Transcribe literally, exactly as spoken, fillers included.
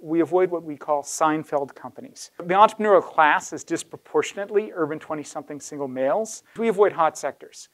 We avoid what we call Seinfeld companies. The entrepreneurial class is disproportionately urban twenty-something single males. We avoid hot sectors.